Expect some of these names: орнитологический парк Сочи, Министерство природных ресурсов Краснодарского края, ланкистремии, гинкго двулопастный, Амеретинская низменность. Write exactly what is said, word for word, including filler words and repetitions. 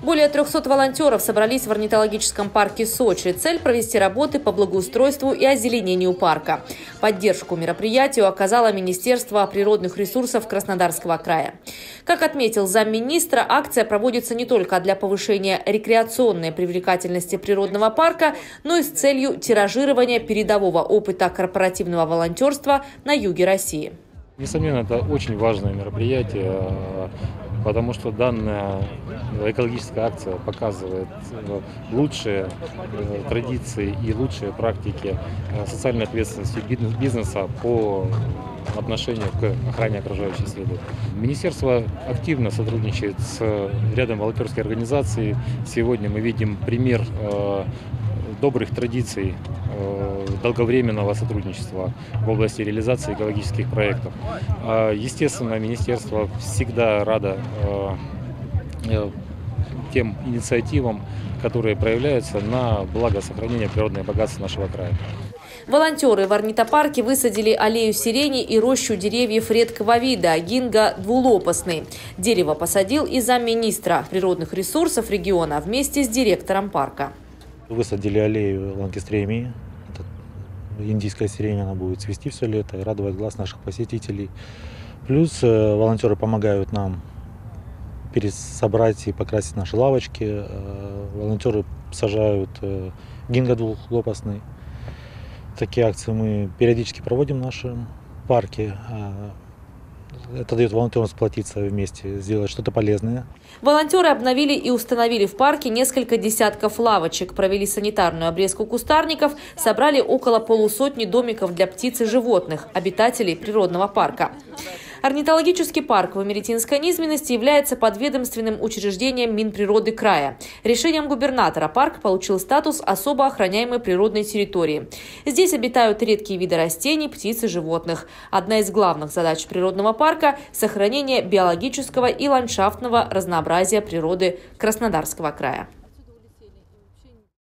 Более трехсот волонтеров собрались в орнитологическом парке Сочи. Цель – провести работы по благоустройству и озеленению парка. Поддержку мероприятию оказало Министерство природных ресурсов Краснодарского края. Как отметил замминистра, акция проводится не только для повышения рекреационной привлекательности природного парка, но и с целью тиражирования передового опыта корпоративного волонтерства на юге России. Несомненно, это очень важное мероприятие, потому что данная экологическая акция показывает лучшие традиции и лучшие практики социальной ответственности бизнеса по отношению к охране окружающей среды. Министерство активно сотрудничает с рядом волонтерских организаций. Сегодня мы видим пример добрых традиций долговременного сотрудничества в области реализации экологических проектов. Естественно, министерство всегда радо тем инициативам, которые проявляются на благо сохранения природных богатств нашего края. Волонтеры в орнитопарке высадили аллею сирени и рощу деревьев редкого вида гинкго двулопастный. Дерево посадил и замминистра природных ресурсов региона вместе с директором парка. Высадили аллею ланкистремии. Индийская сирень, она будет цвести все лето и радовать глаз наших посетителей. Плюс волонтеры помогают нам пересобрать и покрасить наши лавочки. Волонтеры сажают гинкго двухлопастный. Такие акции мы периодически проводим в нашем парке. Это дает волонтерам сплотиться вместе, сделать что-то полезное. Волонтеры обновили и установили в парке несколько десятков лавочек, провели санитарную обрезку кустарников, собрали около полусотни домиков для птиц и животных, обитателей природного парка. Орнитологический парк в Амеретинской низменности является подведомственным учреждением Минприроды края. Решением губернатора парк получил статус особо охраняемой природной территории. Здесь обитают редкие виды растений, птиц и животных. Одна из главных задач природного парка – сохранение биологического и ландшафтного разнообразия природы Краснодарского края.